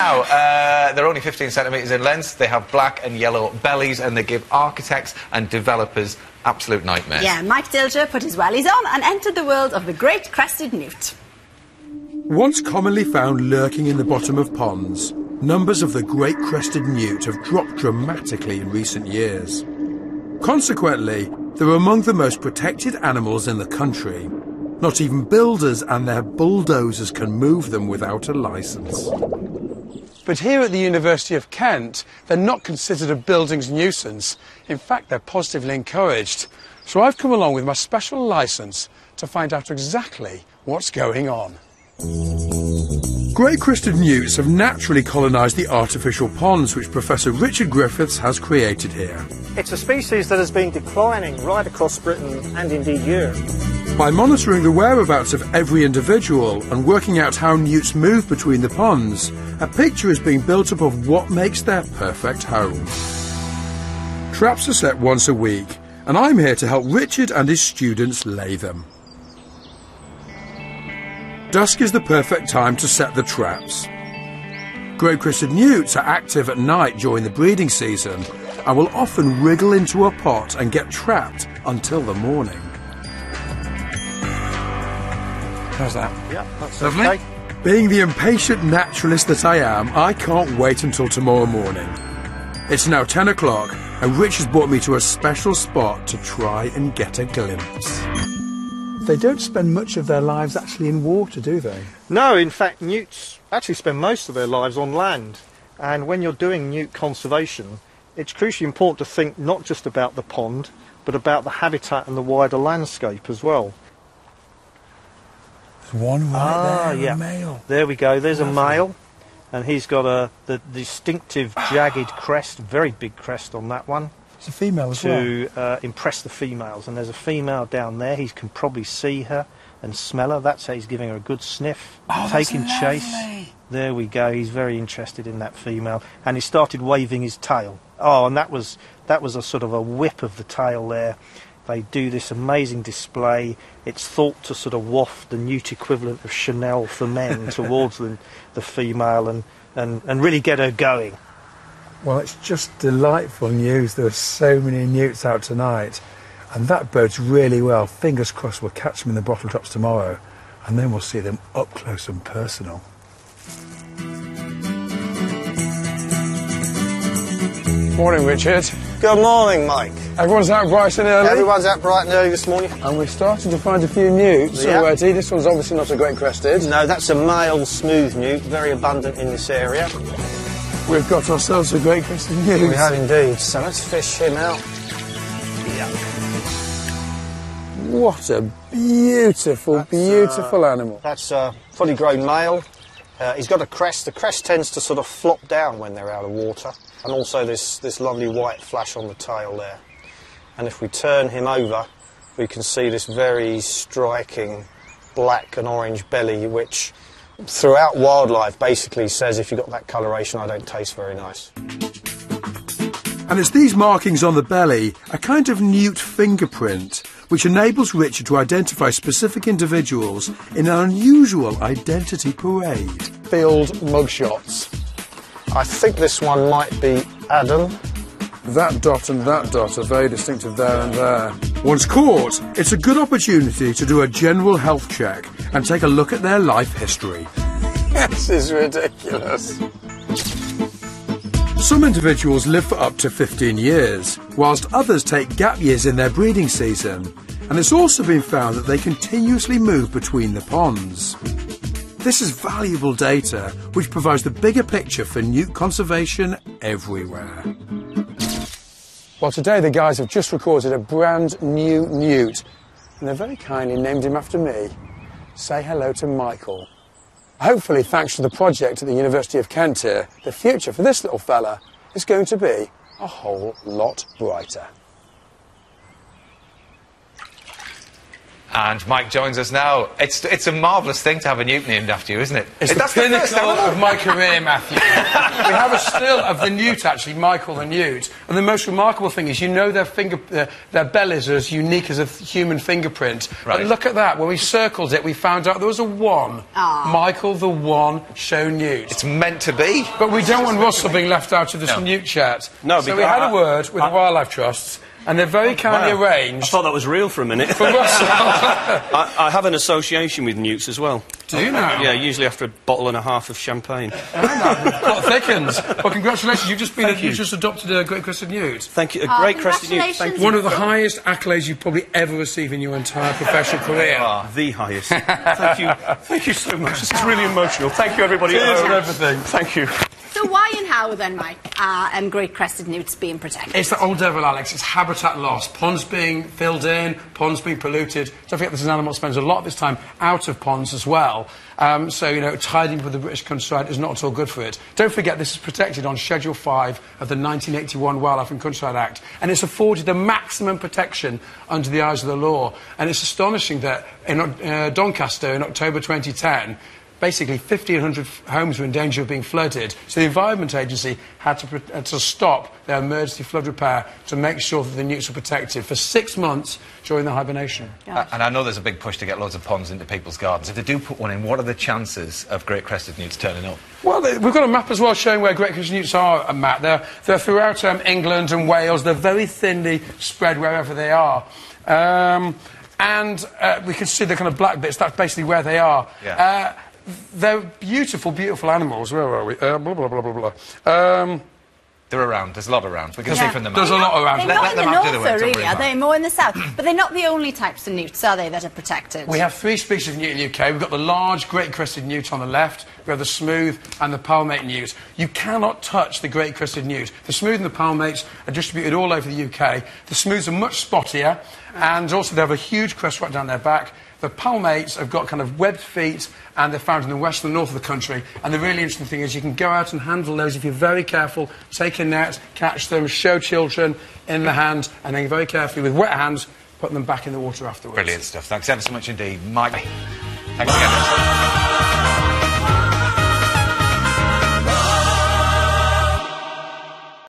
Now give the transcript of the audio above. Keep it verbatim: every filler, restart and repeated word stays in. Now, uh, they're only fifteen centimetres in length, they have black and yellow bellies, and they give architects and developers absolute nightmares. Yeah, Mike Dilger put his wellies on and entered the world of the Great Crested Newt. Once commonly found lurking in the bottom of ponds, numbers of the Great Crested Newt have dropped dramatically in recent years. Consequently, they're among the most protected animals in the country. Not even builders and their bulldozers can move them without a licence. But here at the University of Kent, they're not considered a building's nuisance. In fact, they're positively encouraged. So I've come along with my special licence to find out exactly what's going on. Great crested newts have naturally colonised the artificial ponds which Professor Richard Griffiths has created here. It's a species that has been declining right across Britain and indeed Europe. By monitoring the whereabouts of every individual and working out how newts move between the ponds, a picture is being built up of what makes their perfect home. Traps are set once a week, and I'm here to help Richard and his students lay them. Dusk is the perfect time to set the traps. Great crested newts are active at night during the breeding season and will often wriggle into a pot and get trapped until the morning. How's that? Yeah, that's lovely. Okay. Being the impatient naturalist that I am, I can't wait until tomorrow morning. It's now ten o'clock, and Rich has brought me to a special spot to try and get a glimpse. They don't spend much of their lives actually in water, do they? No, in fact, newts actually spend most of their lives on land. And when you're doing newt conservation, it's crucially important to think not just about the pond, but about the habitat and the wider landscape as well. One right ah, there, yeah. A male. There we go, there's Lovely. A male, and he's got a the distinctive jagged crest, very big crest on that one. It's a female as to, well. To uh, impress the females, and there's a female down there, he can probably see her and smell her, that's how he's giving her a good sniff, oh, taking chase. There we go, he's very interested in that female, and he started waving his tail. Oh, and that was, that was a sort of a whip of the tail there. They do this amazing display. It's thought to sort of waft the newt equivalent of Chanel for men towards the, the female and, and, and really get her going. Well, it's just delightful news. There are so many newts out tonight, and that bodes really well. Fingers crossed we'll catch them in the bottle tops tomorrow, and then we'll see them up close and personal. Morning, Richard. Good morning, Mike. Everyone's out bright and early? Everyone's out bright and early this morning. And we've started to find a few newts yeah. already. This one's obviously not a great crested. No, that's a male smooth newt, very abundant in this area. We've got ourselves a great crested newt. We have indeed. So let's fish him out. Yeah. What a beautiful, that's, beautiful uh, animal. That's a fully grown male. Uh, he's got a crest. The crest tends to sort of flop down when they're out of water. And also this, this lovely white flash on the tail there. And if we turn him over, we can see this very striking black and orange belly, which throughout wildlife basically says, if you've got that coloration, I don't taste very nice. And it's these markings on the belly, a kind of newt fingerprint, which enables Richard to identify specific individuals in an unusual identity parade. Field mugshots. I think this one might be Adam. That dot and that dot are very distinctive there and there. Once caught, it's a good opportunity to do a general health check and take a look at their life history. This is ridiculous. Some individuals live for up to fifteen years, whilst others take gap years in their breeding season. And it's also been found that they continuously move between the ponds. This is valuable data, which provides the bigger picture for newt conservation everywhere. Well, today the guys have just recorded a brand new newt, and they very kindly named him after me. Say hello to Michael. Hopefully, thanks to the project at the University of Kent here, the future for this little fella is going to be a whole lot brighter. And Mike joins us now. It's, it's a marvellous thing to have a newt named after you, isn't it? It's it, the pinnacle of my career, Matthew. We have a still of the newt, actually, Michael the newt. And the most remarkable thing is, you know their, finger, uh, their bell is as unique as a human fingerprint. Right. And look at that. When we circled it, we found out there was a one. Aww. Michael the one show newt. It's meant to be. But we don't want Russell being left out of this no. newt chat. No, so we had I, a word with I, the wildlife trusts. And they're very kindly wow. arranged. I thought that was real for a minute. For Russell. I, I have an association with newts as well. Do you now? Yeah, usually after a bottle and a half of champagne. I know. What thickens. Well, congratulations. You've just been. A, you. You've just adopted a Great Crested Newt. Thank you. A Great oh, Crested Newt. Thank you. One of the highest accolades you've probably ever received in your entire professional career. Ah, the highest. Thank you. Thank you so much. This is really emotional. Thank you, everybody. Cheers for everything. Thank you. So why and how, then, Mike, are um, Great Crested Newts being protected? It's the old devil, Alex. It's habitat loss. Ponds being filled in, ponds being polluted. Don't forget this is an animal that spends a lot of its time out of ponds as well. Um, so, you know, tidying with the British countryside is not at all good for it. Don't forget this is protected on Schedule five of the nineteen eighty-one Wildlife and Countryside Act. And it's afforded the maximum protection under the eyes of the law. And it's astonishing that in uh, Doncaster in October twenty ten... basically, fifteen hundred homes were in danger of being flooded. So the Environment Agency had to, had to stop their emergency flood repair to make sure that the newts were protected for six months during the hibernation. Uh, and I know there's a big push to get loads of ponds into people's gardens. If they do put one in, what are the chances of Great Crested Newts turning up? Well, they, we've got a map as well showing where Great Crested Newts are, Matt. They're, they're throughout um, England and Wales. They're very thinly spread wherever they are. Um, and uh, we can see the kind of black bits. That's basically where they are. Yeah. Uh, They're beautiful, beautiful animals. Where are we? Uh, blah, blah, blah, blah, blah. Um, they're around. There's a lot around. We can yeah. see from the map. There's a lot around. They're let, not let in the north, though, really. Are they more in the south? But they're not the only types of newts, are they, that are protected? We have three species of newt in the U K. We've got the large Great Crested Newt on the left, we have the smooth and the palmate newt. You cannot touch the Great Crested Newt. The smooth and the palmates are distributed all over the U K. The smooths are much spottier, and also they have a huge crest right down their back. The palmates have got kind of webbed feet, and they're found in the west and the north of the country. And the really interesting thing is you can go out and handle those if you're very careful, take a net, catch them, show children in the hand, and then very carefully with wet hands, put them back in the water afterwards. Brilliant stuff. Thanks ever so much indeed, Mike. Thanks again.